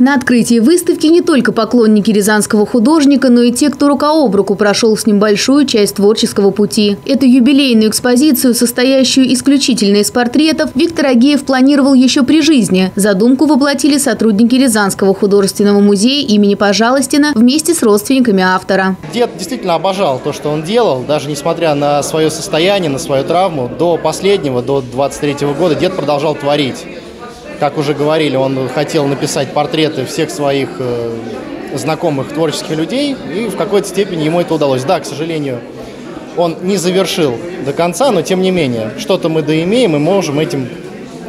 На открытии выставки не только поклонники рязанского художника, но и те, кто рука об руку прошел с ним большую часть творческого пути. Эту юбилейную экспозицию, состоящую исключительно из портретов, Виктор Агеев планировал еще при жизни. Задумку воплотили сотрудники Рязанского художественного музея имени Пожалостина вместе с родственниками автора. Дед действительно обожал то, что он делал, даже несмотря на свое состояние, на свою травму. До последнего, до 23-го года дед продолжал творить. Как уже говорили, он хотел написать портреты всех своих знакомых творческих людей, и в какой-то степени ему это удалось. Да, к сожалению, он не завершил до конца, но тем не менее, что-то мы доимеем и можем этим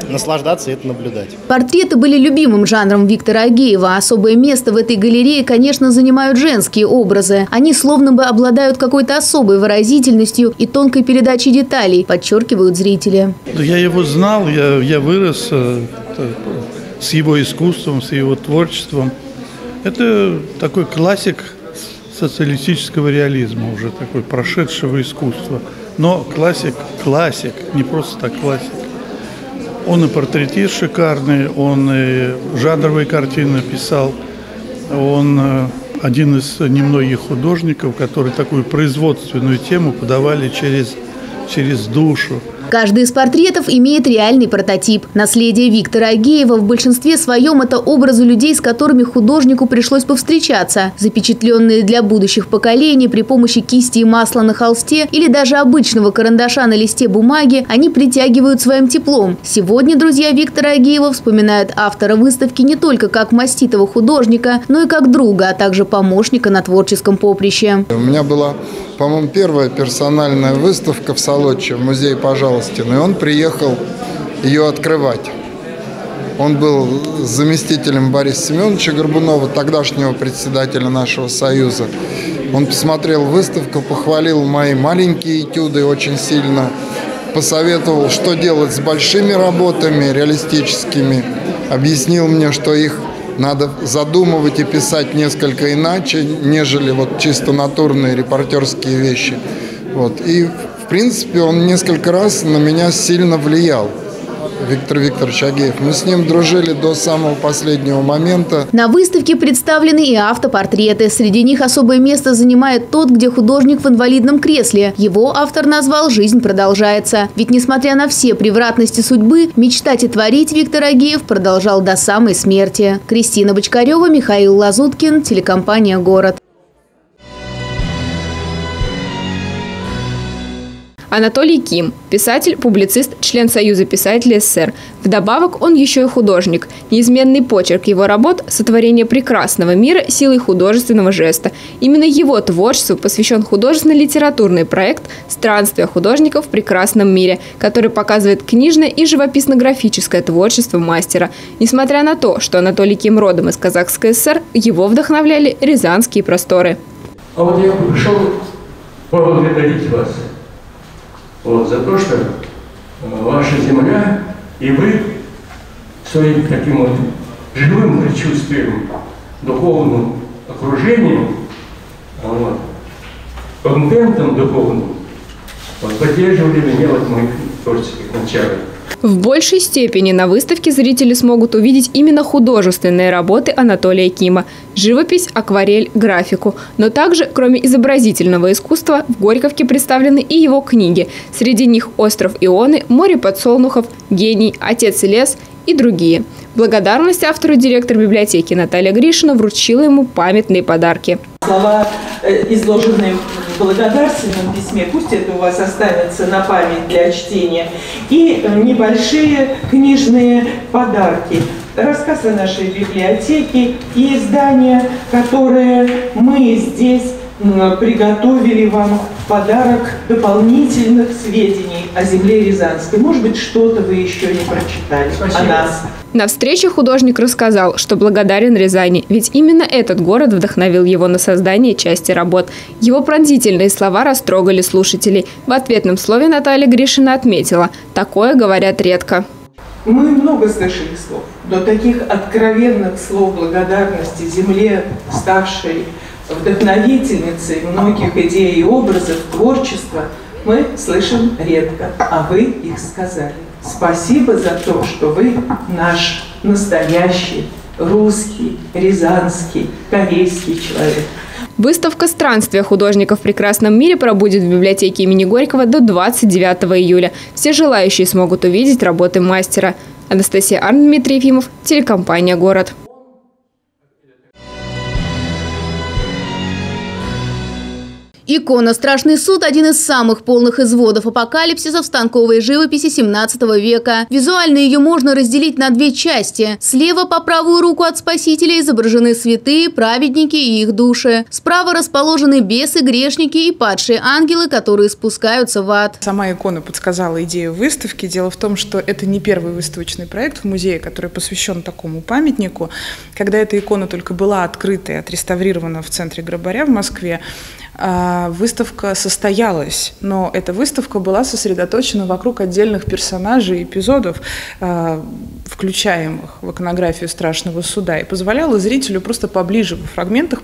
наслаждаться и это наблюдать. Портреты были любимым жанром Виктора Агеева. Особое место в этой галерее, конечно, занимают женские образы. Они словно бы обладают какой-то особой выразительностью и тонкой передачей деталей, подчеркивают зрители. Я его знал, я вырос с его искусством, с его творчеством. Это такой классик социалистического реализма, уже такой прошедшего искусства. Но классик, не просто так классик. Он и портретист шикарный, он и жанровые картины писал. Он один из немногих художников, которые такую производственную тему подавали через душу. Каждый из портретов имеет реальный прототип. Наследие Виктора Агеева в большинстве своем – это образы людей, с которыми художнику пришлось повстречаться. Запечатленные для будущих поколений при помощи кисти и масла на холсте или даже обычного карандаша на листе бумаги, они притягивают своим теплом. Сегодня друзья Виктора Агеева вспоминают автора выставки не только как маститого художника, но и как друга, а также помощника на творческом поприще. У меня была, по-моему, первая персональная выставка в Солодче, в музее «Пожалуйста». И он приехал ее открывать. Он был заместителем Бориса Семеновича Горбунова, тогдашнего председателя нашего союза. Он посмотрел выставку, похвалил мои маленькие этюды очень сильно, посоветовал, что делать с большими работами, реалистическими, объяснил мне, что их надо задумывать и писать несколько иначе, нежели вот чисто натурные репортерские вещи. Вот. И в принципе, он несколько раз на меня сильно влиял, Виктор Викторович Агеев. Мы с ним дружили до самого последнего момента. На выставке представлены и автопортреты. Среди них особое место занимает тот, где художник в инвалидном кресле. Его автор назвал «Жизнь продолжается». Ведь, несмотря на все превратности судьбы, мечтать и творить Виктор Агеев продолжал до самой смерти. Кристина Бочкарева, Михаил Лазуткин, телекомпания «Город». Анатолий Ким – писатель, публицист, член Союза писателей СССР. Вдобавок он еще и художник. Неизменный почерк его работ – сотворение прекрасного мира силой художественного жеста. Именно его творчеству посвящен художественно-литературный проект «Странствия художников в прекрасном мире», который показывает книжное и живописно-графическое творчество мастера. Несмотря на то, что Анатолий Ким родом из Казахской ССР, его вдохновляли рязанские просторы. А вот я пришел поблагодарить вас. Вот, за то, что ваша земля и вы своим таким вот живым предчувствием, духовным окружением, вот, контентом духовным, вот, поддерживали меня в моих творческих началах. В большей степени на выставке зрители смогут увидеть именно художественные работы Анатолия Кима – живопись, акварель, графику. Но также, кроме изобразительного искусства, в Горьковке представлены и его книги. Среди них «Остров Ионы», «Море Подсолнухов», «Гений», «Отец лес» и другие. Благодарность автору директор библиотеки Наталья Гришина вручила ему памятные подарки. Слова, изложенные в благодарственном письме, пусть это у вас останется на память для чтения, и небольшие книжные подарки. Рассказ о нашей библиотеке и издания, которые мы здесь приготовили вам в подарок дополнительных сведений о земле Рязанской. Может быть, что-то вы еще не прочитали о нас. На встрече художник рассказал, что благодарен Рязани, ведь именно этот город вдохновил его на создание части работ. Его пронзительные слова растрогали слушателей. В ответном слове Наталья Гришина отметила – такое говорят редко. Мы много слышали слов, но таких откровенных слов благодарности земле, ставшей вдохновительницей многих идей и образов творчества, мы слышим редко, а вы их сказали. Спасибо за то, что вы наш настоящий, русский, рязанский, корейский человек. Выставка «Странствия художников в прекрасном мире» пробудет в библиотеке имени Горького до 29 июля. Все желающие смогут увидеть работы мастера. Анастасия Арн, Дмитрий Ефимов, телекомпания «Город». Икона «Страшный суд» – один из самых полных изводов апокалипсиса в станковой живописи 17 века. Визуально ее можно разделить на две части. Слева по правую руку от Спасителя изображены святые, праведники и их души. Справа расположены бесы, грешники и падшие ангелы, которые спускаются в ад. Сама икона подсказала идею выставки. Дело в том, что это не первый выставочный проект в музее, который посвящен такому памятнику. Когда эта икона только была открыта и отреставрирована в центре Грабаря в Москве, выставка состоялась, но эта выставка была сосредоточена вокруг отдельных персонажей и эпизодов, включаемых в иконографию «Страшного суда», и позволяла зрителю просто поближе во фрагментах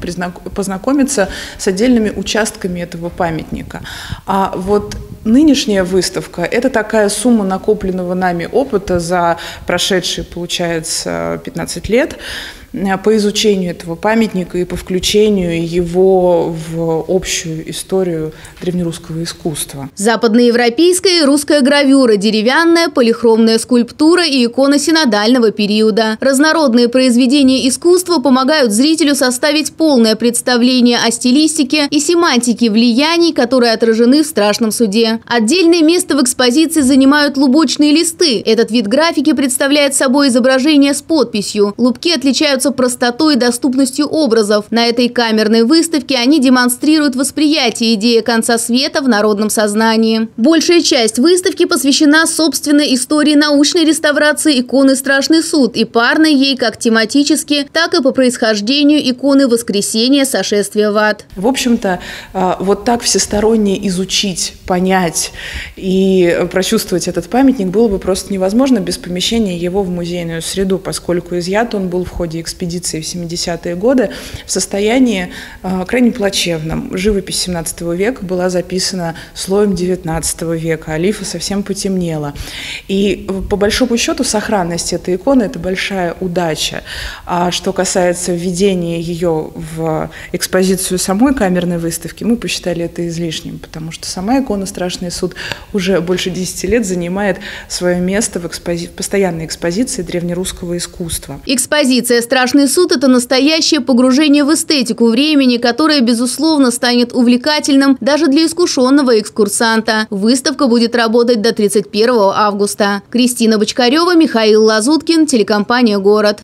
познакомиться с отдельными участками этого памятника. А вот нынешняя выставка – это такая сумма накопленного нами опыта за прошедшие, получается, 15 лет, по изучению этого памятника и по включению его в общую историю древнерусского искусства. Западноевропейская и русская гравюра, деревянная, полихромная скульптура и икона синодального периода. Разнородные произведения искусства помогают зрителю составить полное представление о стилистике и семантике влияний, которые отражены в «Страшном суде». Отдельное место в экспозиции занимают лубочные листы. Этот вид графики представляет собой изображение с подписью. Лубки отличаются простотой и доступностью образов. На этой камерной выставке они демонстрируют восприятие идеи конца света в народном сознании. Большая часть выставки посвящена собственной истории научной реставрации иконы «Страшный суд» и парной ей как тематически, так и по происхождению иконы «Воскресение. Сошествие в ад». В общем-то, вот так всесторонне изучить, понять и прочувствовать этот памятник было бы просто невозможно без помещения его в музейную среду, поскольку изъят он был в ходе экспедиции в 70-е годы в состоянии крайне плачевном. Живопись 17 века была записана слоем 19 века, олифа совсем потемнела. И по большому счету сохранность этой иконы – это большая удача. А что касается введения ее в экспозицию самой камерной выставки, мы посчитали это излишним, потому что сама икона «Страшный суд» уже больше 10 лет занимает свое место в постоянной экспозиции древнерусского искусства. Экспозиция «Страшный суд» – это настоящее погружение в эстетику времени, которое, безусловно, станет увлекательным даже для искушенного экскурсанта. Выставка будет работать до 31 августа. Кристина Бочкарева, Михаил Лазуткин, телекомпания «Город».